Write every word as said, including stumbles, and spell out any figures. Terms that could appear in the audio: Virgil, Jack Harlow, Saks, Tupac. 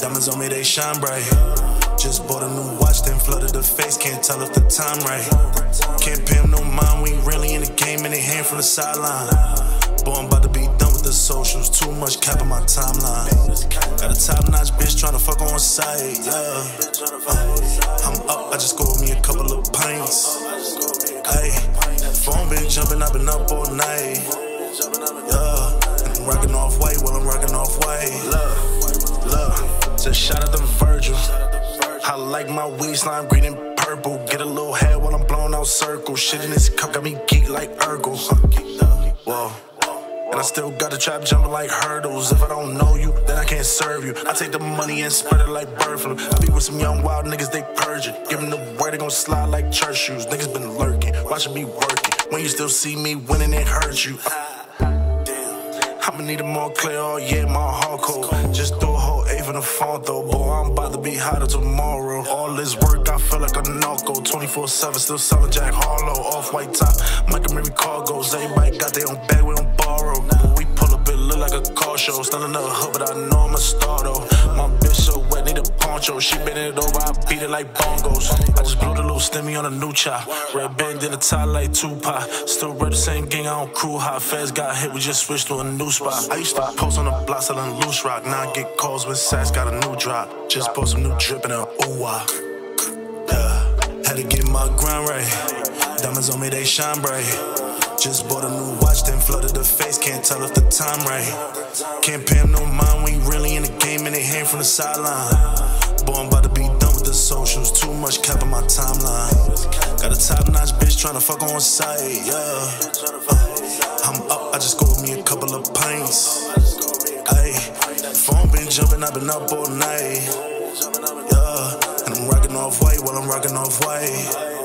Diamonds on me, they shine bright. Just bought a new watch, then flooded the face. Can't tell if the time right. Can't pay him no mind, we ain't really in the game. And they hand from the sideline. Boy, I'm about to be done with the socials. Too much cap on my timeline. Got a top-notch bitch tryna fuck on sight, yeah. uh, I'm up, I just go with me a couple of pints. Ay, phone been jumping, I've been up all night, yeah. And I'm rockin' off-white while I'm rockin' off-white. Look, look, just shout out to Virgil. I like my waistline green and purple. Get a little head while I'm blowing out circles. Shit in this cup got me geek like Urkel. Whoa. And I still got the trap jumping like hurdles. If I don't know you, then I can't serve you. I take the money and spread it like bird flu. I be with some young wild niggas, they purging. Give them the word, they gon' slide like church shoes. Niggas been lurking, watching me working. When you still see me winning, it hurts you. I'ma need them all clear, oh yeah, my heart cold. Just threw a whole eighth in the phone though. Boy, I'm about to be hotter tomorrow. All this work, I feel like a narco. Twenty-four seven, still selling Jack Harlow. Off-white top, Michael Mary cargoes. Everybody got their own bag, we don't borrow. We pull up, it look like a car show. Still in the hood, but I know I'm a star though. My bitch so wet, need a poncho. She bent it over, I beat it like bongos. I just blew the little stimmy on a new chop. Red band in the tie like Tupac. Still rep the same gang, I don't crew high. Feds got hit, we just switched to a new spot. I used to post on the block selling loose rock. Now I get calls with Saks, got a new drop. Just post some new drip and a ooh-wah. Yeah. Had to get my grind right. Diamonds on me, they shine bright. Just bought a new watch, then flooded the face. Can't tell if the time right. Can't pay him no mind, we ain't really in the game. And they hand from the sideline. Boy, I'm about to be done with the socials. Too much cap on my timeline. Got a top-notch bitch tryna fuck on sight, yeah. uh, I'm up, I just go with me a couple of pints. Ay, phone been jumping, I've been up all night, yeah. And I'm rockin' off-white while I'm rockin' off-white.